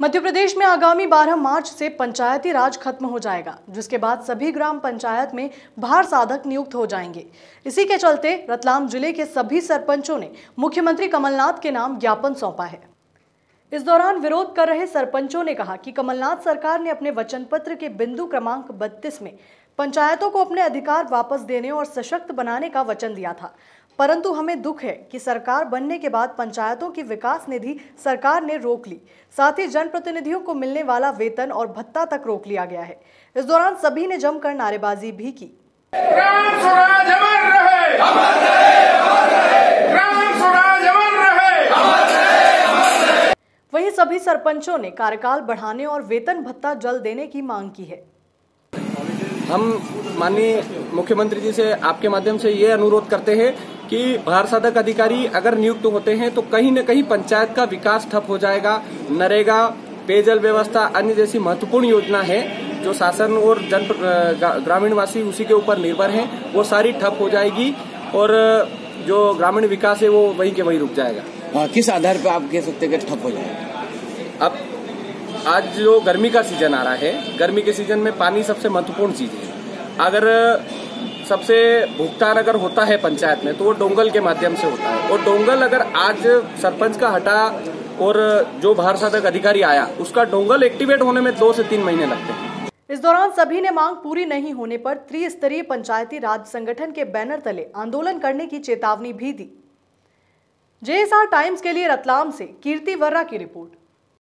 मध्य प्रदेश में आगामी 12 मार्च से पंचायती राज खत्म हो जाएगा, जिसके बाद सभी ग्राम पंचायत में भार साधक नियुक्त हो जाएंगे। इसी के चलते रतलाम जिले के सभी सरपंचों ने मुख्यमंत्री कमलनाथ के नाम ज्ञापन सौंपा है। इस दौरान विरोध कर रहे सरपंचों ने कहा कि कमलनाथ सरकार ने अपने वचन पत्र के बिंदु क्रमांक 32 में पंचायतों को अपने अधिकार वापस देने और सशक्त बनाने का वचन दिया था, परंतु हमें दुख है कि सरकार बनने के बाद पंचायतों की विकास निधि सरकार ने रोक ली। साथ ही जनप्रतिनिधियों को मिलने वाला वेतन और भत्ता तक रोक लिया गया है। इस दौरान सभी ने जमकर नारेबाजी भी की। वहीं सभी सरपंचों ने कार्यकाल बढ़ाने और वेतन भत्ता जल्द देने की मांग की है। हम माननीय मुख्यमंत्री जी से आपके माध्यम से ये अनुरोध करते हैं कि भार साधक अधिकारी अगर नियुक्त होते हैं तो कहीं न कहीं पंचायत का विकास ठप हो जाएगा। नरेगा, पेयजल व्यवस्था, अन्य जैसी महत्वपूर्ण योजना है जो शासन और जन ग्रामीण वासी उसी के ऊपर निर्भर हैं, वो सारी ठप हो जाएगी और जो ग्रामीण विकास है वो वहीं के वहीं रुक जाएगा। किस आधार पर आप कह सकते हैं कि ठप हो जाएगा? अब आज जो गर्मी का सीजन आ रहा है, गर्मी के सीजन में पानी सबसे महत्वपूर्ण चीज है। अगर सबसे भुगतान अगर होता है पंचायत में तो वो डोंगल के माध्यम से होता है, और डोंगल अगर आज सरपंच का हटा और जो भार साधक अधिकारी आया उसका डोंगल एक्टिवेट होने में 2 से 3 महीने लगते हैं। इस दौरान सभी ने मांग पूरी नहीं होने पर त्रिस्तरीय पंचायती राज संगठन के बैनर तले आंदोलन करने की चेतावनी भी दी। JSR टाइम्स के लिए रतलाम से कीर्ति वर्रा की रिपोर्ट।